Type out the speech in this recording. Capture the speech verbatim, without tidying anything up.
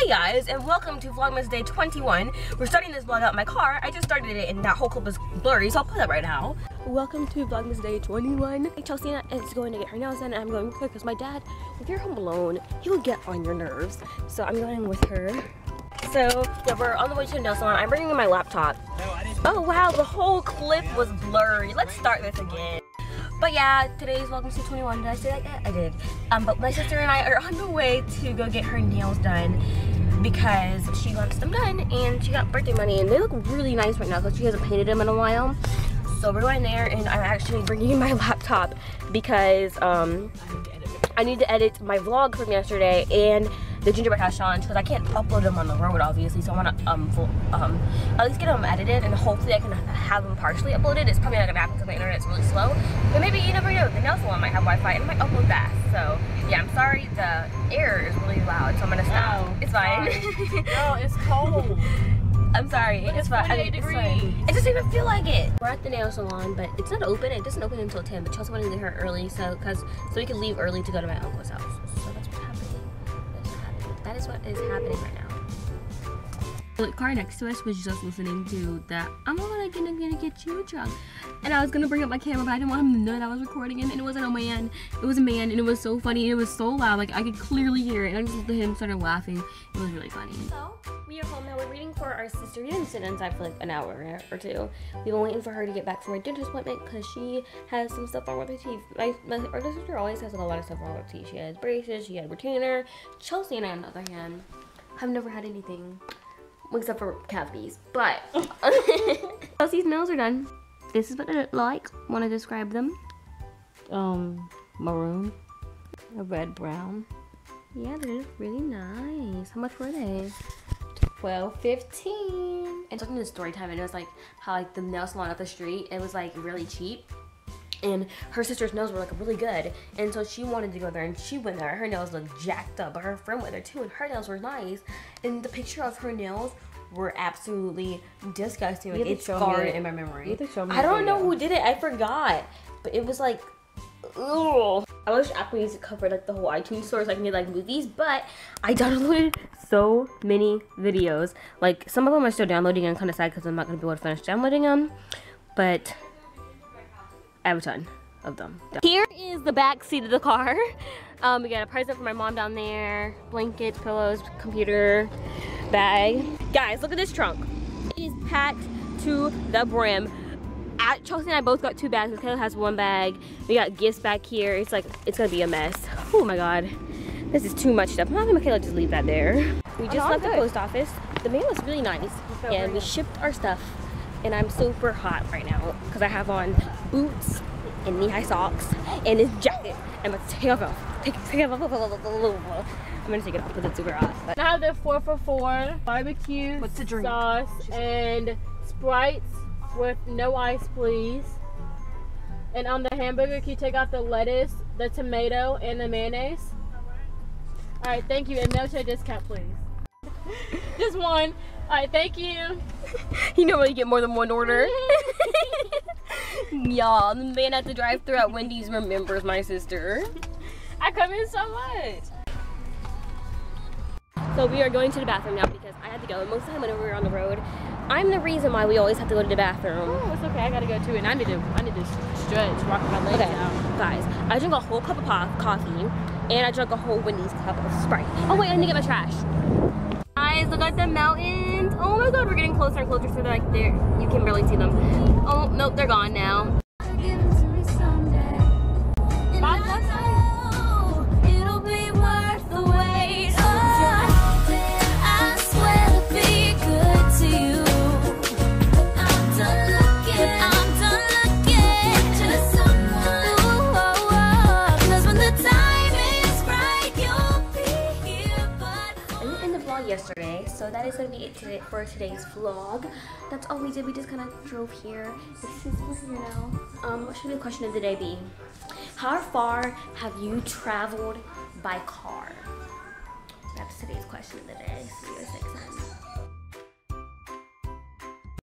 Hey guys, and welcome to Vlogmas Day twenty-one. We're starting this vlog out in my car. I just started it and that whole clip was blurry, so I'll play that right now. Welcome to Vlogmas Day twenty-one. Chelsea is going to get her nails done and I'm going quick because my dad, if you're home alone, he'll get on your nerves. So I'm going with her. So yeah, we're on the way to the nail salon. I'm bringing my laptop. Oh wow, the whole clip was blurry. Let's start this again. But yeah, today's Vlogmas Day twenty-one. Did I say that yet? I did. Um, but my sister and I are on the way to go get her nails done because she wants them done and she got birthday money and they look really nice right now because she hasn't painted them in a while. So we're going there and I'm actually bringing my laptop because um, I need to edit my vlog from yesterday and the gingerbread house challenge because I can't upload them on the road obviously, so I want to um, um, at least get them edited and hopefully I can have them partially uploaded. It's probably not going to happen because my internet's really slow, but maybe you never know, the nail salon might have Wi-Fi and it might upload fast. So yeah, I'm sorry the air is really loud, so I'm going to stop. Wow, it's fine. No, it's cold. I'm sorry, it's, it's fine. I mean, it's fine. It doesn't even feel like it. We're at the nail salon, but it's not open. It doesn't open until ten, but Chelsea wanted to leave her early so cause, so we could leave early to go to my uncle's house. So that's what's happening. That is what is happening right now. The car next to us was just listening to that I'm gonna, gonna, gonna get you drunk. And I was gonna bring up my camera, but I didn't want him to know that I was recording him. And it wasn't a man, it was a man, and it was so funny, and it was so loud. Like, I could clearly hear it. And I just looked at him, started laughing. It was really funny. So, we are home now. We're waiting for our sister. We didn't sit inside for like an hour or two. We've been waiting for her to get back from her dentist appointment because she has some stuff wrong with her teeth. My, my, our sister always has like, a lot of stuff wrong with her teeth. She has braces, she had retainer. Chelsea and I, on the other hand, have never had anything. Except for cavities, but Chelsea's nails are done. This is what they look like. Want to describe them? Um, maroon, a red brown. Yeah, they look really nice. How much were they? twelve fifteen. And talking to story time, and it was like how like the nail salon up the street, it was like really cheap. And her sister's nails were like really good, and so she wanted to go there, and she went there. Her nails looked jacked up, but her friend went there too, and her nails were nice. And the picture of her nails were absolutely disgusting. Like, it's scarred in my memory. I don't know who did it. I forgot, but it was like, ugh. I wish Apple Music covered like the whole iTunes store so I can get like movies, but I downloaded so many videos. Like some of them are still downloading, and I'm kind of sad because I'm not gonna be able to finish downloading them, but. I have a ton of them. Here is the back seat of the car. Um, we got a present for my mom down there. Blankets, pillows, computer, bag. Guys, look at this trunk. It is packed to the brim. At, Chelsea and I both got two bags. Michaela has one bag. We got gifts back here. It's like, it's gonna be a mess. Oh my God. This is too much stuff. I'm not gonna Michaela just leave that there. We just oh, left good. the post office. The mail is really nice. And yeah, we nice. shipped our stuff. And I'm super hot right now because I have on boots and knee-high socks and this jacket. I'm gonna take it off. Take, take it off. I'm gonna take it off because it's super hot. But. Now they're four for four. Barbecue What's the drink? sauce and Sprites with no ice, please. And on the hamburger, can you take out the lettuce, the tomato, and the mayonnaise? All right, thank you. And no-show discount, please. Just one. All right, thank you. You know when you get more than one order. Y'all, the man at the drive-thru at Wendy's remembers my sister. I come in so much. So we are going to the bathroom now because I had to go. And most of the time whenever we were on the road, I'm the reason why we always have to go to the bathroom. Oh, it's okay. I gotta go too. And I need to, I need to stretch, rock my legs okay. out. Guys, I drank a whole cup of pop, coffee, and I drank a whole Wendy's cup of Sprite. Oh wait, I need to get my trash. Guys, look at the mountains. Oh my God, we're getting closer and closer to so like there. You can barely see them. Oh, nope, they're gone now. Yesterday, so that is gonna be it today for today's vlog. That's all we did. We just kind of drove here. This is we're here now. Um, what should the question of the day be? How far have you traveled by car? That's today's question of the day. See you next time.